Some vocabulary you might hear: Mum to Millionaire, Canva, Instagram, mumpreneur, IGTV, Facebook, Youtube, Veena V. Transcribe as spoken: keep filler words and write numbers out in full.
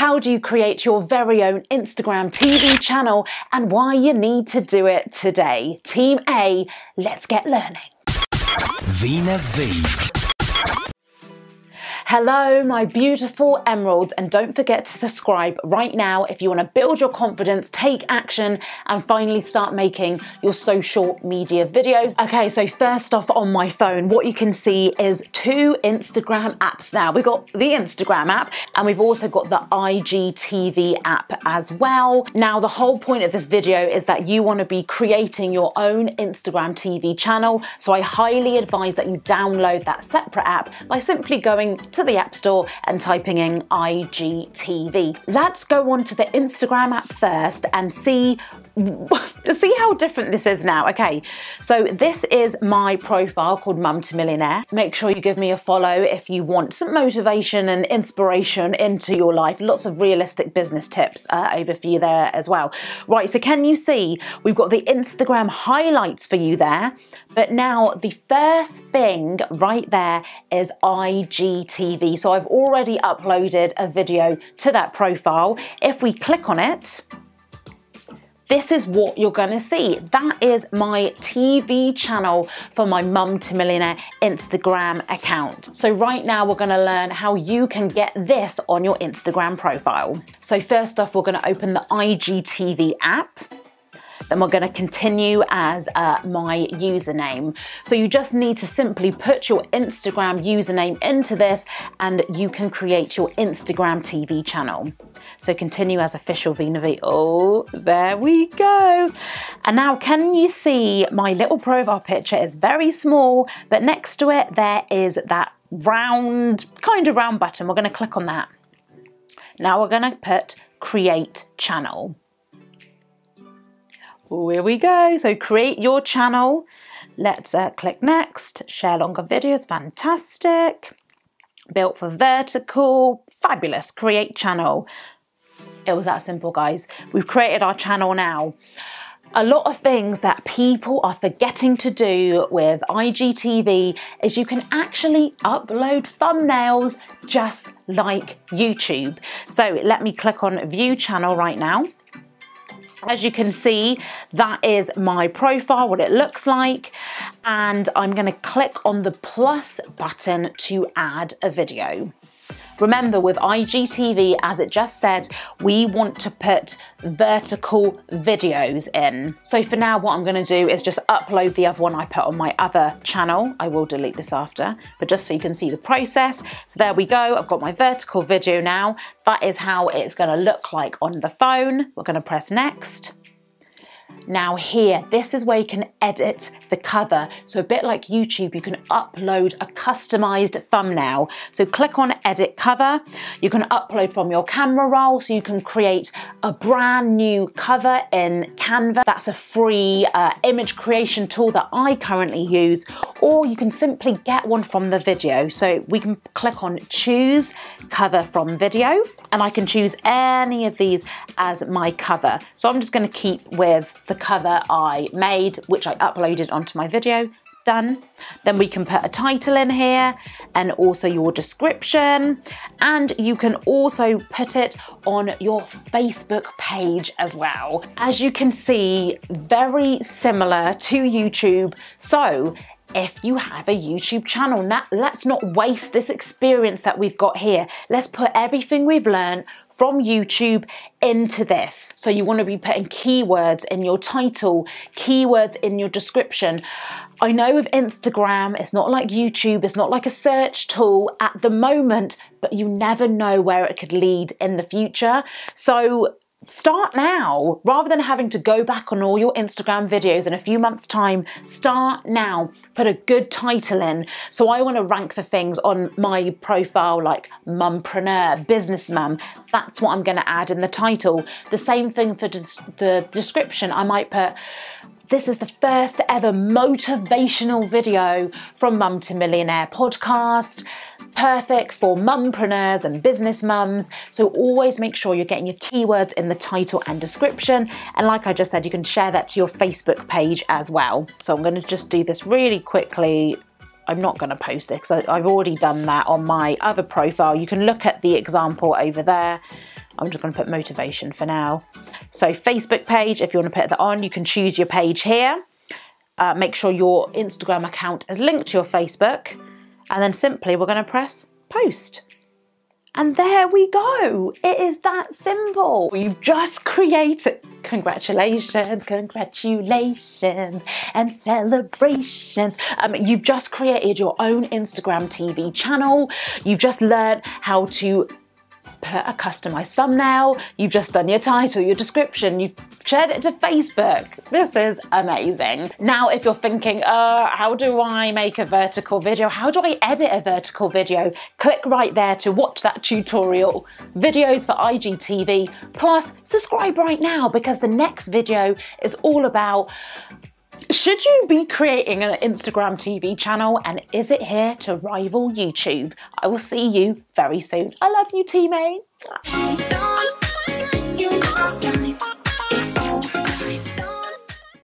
how do you create your very own Instagram T V channel and why you need to do it today. Team A, let's get learning. Veena V. Hello, my beautiful emeralds, and don't forget to subscribe right now if you want to build your confidence, take action, and finally start making your social media videos. Okay, so first off on my phone, what you can see is two Instagram apps now. We've got the Instagram app, and we've also got the I G T V app as well. Now, the whole point of this video is that you want to be creating your own Instagram T V channel, so I highly advise that you download that separate app by simply going to to the App Store and typing in I G T V. Let's go on to the Instagram app first and see see how different this is now. Okay, so this is my profile called Mum to Millionaire. Make sure you give me a follow if you want some motivation and inspiration into your life. Lots of realistic business tips uh, over for you there as well. Right, so can you see we've got the Instagram highlights for you there, but now the first thing right there is I G T V. So I've already uploaded a video to that profile. If we click on it, this is what you're gonna see. That is my T V channel for my Mum to Millionaire Instagram account. So right now we're gonna learn how you can get this on your Instagram profile. So first off, we're gonna open the I G T V app. Then we're gonna continue as uh, my username. So you just need to simply put your Instagram username into this and you can create your Instagram T V channel. So continue as official Veena V. Oh, there we go. And now can you see my little profile picture is very small, but next to it, there is that round, kind of round button. We're gonna click on that. Now we're gonna put create channel. Oh, here we go, so create your channel. Let's uh, click next, share longer videos, fantastic. Built for vertical, fabulous, create channel. It was that simple, guys. We've created our channel now. A lot of things that people are forgetting to do with I G T V is you can actually upload thumbnails just like YouTube. So let me click on view channel right now. As you can see, that is my profile, what it looks like, and I'm gonna click on the plus button to add a video. Remember, with I G T V, as it just said, we want to put vertical videos in. So for now, what I'm gonna do is just upload the other one I put on my other channel. I will delete this after, but just so you can see the process. So there we go, I've got my vertical video now. That is how it's gonna look like on the phone. We're gonna press next. Now here, this is where you can edit the cover. So a bit like YouTube, you can upload a customized thumbnail. So click on edit cover. You can upload from your camera roll, so you can create a brand new cover in Canva. That's a free uh, image creation tool that I currently use, or you can simply get one from the video. So we can click on choose cover from video, and I can choose any of these as my cover. So I'm just gonna keep with the cover I made, which I uploaded onto my video. Done. Then we can put a title in here and also your description, and you can also put it on your Facebook page as well. As you can see, very similar to YouTube. So if you have a YouTube channel, now let's not waste this experience that we've got here. Let's put everything we've learned from YouTube into this. So you want to be putting keywords in your title, keywords in your description. I know with Instagram, it's not like YouTube, it's not like a search tool at the moment, but you never know where it could lead in the future. So start now, rather than having to go back on all your Instagram videos in a few months' time. Start now, put a good title in. So I want to rank for things on my profile like mumpreneur, business mum. That's what I'm going to add in the title. The same thing for des the description. I might put, this is the first ever motivational video from Mum to Millionaire podcast, perfect for mumpreneurs and business mums. So always make sure you're getting your keywords in the title and description. And like I just said, you can share that to your Facebook page as well. So I'm gonna just do this really quickly. I'm not gonna post this because I've already done that on my other profile. You can look at the example over there. I'm just going to put motivation for now. So Facebook page, if you want to put that on, you can choose your page here. Uh, make sure your Instagram account is linked to your Facebook, and then simply we're going to press post. And there we go. It is that simple. You've just created. Congratulations, congratulations, and celebrations. Um, you've just created your own Instagram T V channel. You've just learned how to put a customized thumbnail. You've just done your title, your description. You've shared it to Facebook. This is amazing. Now, if you're thinking, uh, how do I make a vertical video? How do I edit a vertical video? Click right there to watch that tutorial. Videos for I G T V. Plus, subscribe right now, because the next video is all about, should you be creating an Instagram T V channel, and is it here to rival YouTube? I will see you very soon. I love you, teammates.